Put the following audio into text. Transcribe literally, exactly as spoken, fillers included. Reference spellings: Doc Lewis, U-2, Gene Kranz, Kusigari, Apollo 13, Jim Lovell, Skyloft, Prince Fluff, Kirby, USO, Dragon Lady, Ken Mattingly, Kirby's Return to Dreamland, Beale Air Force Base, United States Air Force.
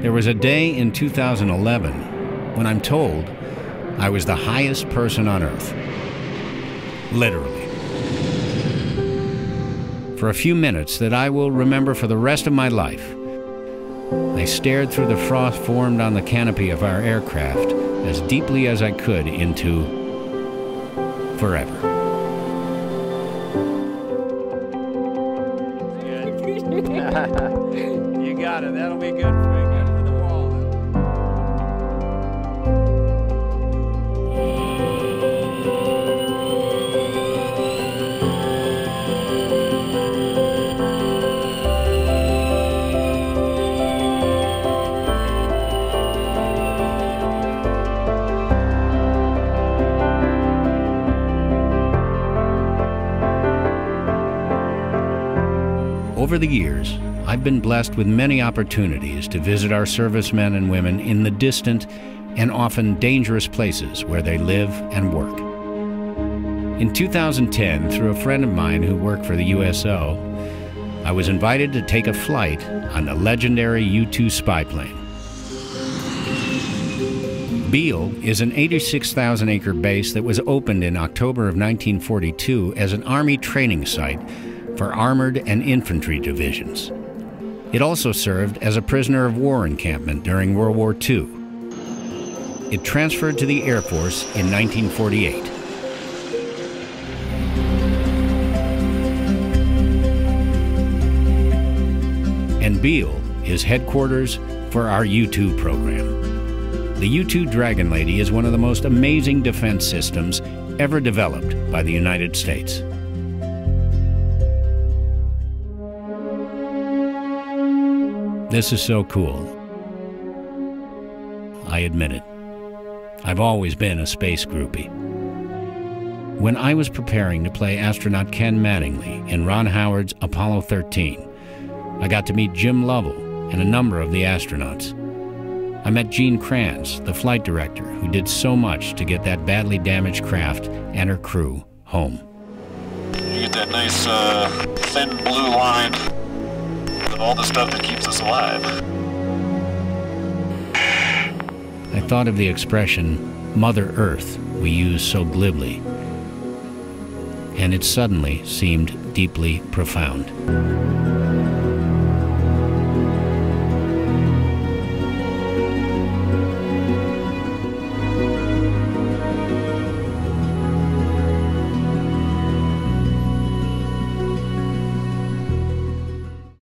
There was a day in two thousand eleven when I'm told I was the highest person on Earth. Literally. For a few minutes that I will remember for the rest of my life, I stared through the frost formed on the canopy of our aircraft as deeply as I could into forever. You got it. That'll be good for me. Good for the wall. Over the years, I've been blessed with many opportunities to visit our servicemen and women in the distant and often dangerous places where they live and work. In two thousand ten, through a friend of mine who worked for the U S O, I was invited to take a flight on the legendary U two spy plane. Beale is an eighty-six thousand acre base that was opened in October of nineteen forty-two as an Army training site for armored and infantry divisions. It also served as a prisoner of war encampment during World War Two. It transferred to the Air Force in nineteen forty-eight. And Beale is headquarters for our U two program. The U two Dragon Lady is one of the most amazing defense systems ever developed by the United States. This is so cool. I admit it. I've always been a space groupie. When I was preparing to play astronaut Ken Mattingly in Ron Howard's Apollo thirteen, I got to meet Jim Lovell and a number of the astronauts. I met Gene Kranz, the flight director, who did so much to get that badly damaged craft and her crew home. You get that nice uh, thin blue line. All the stuff that keeps us alive. I thought of the expression, Mother Earth, we use so glibly, and it suddenly seemed deeply profound.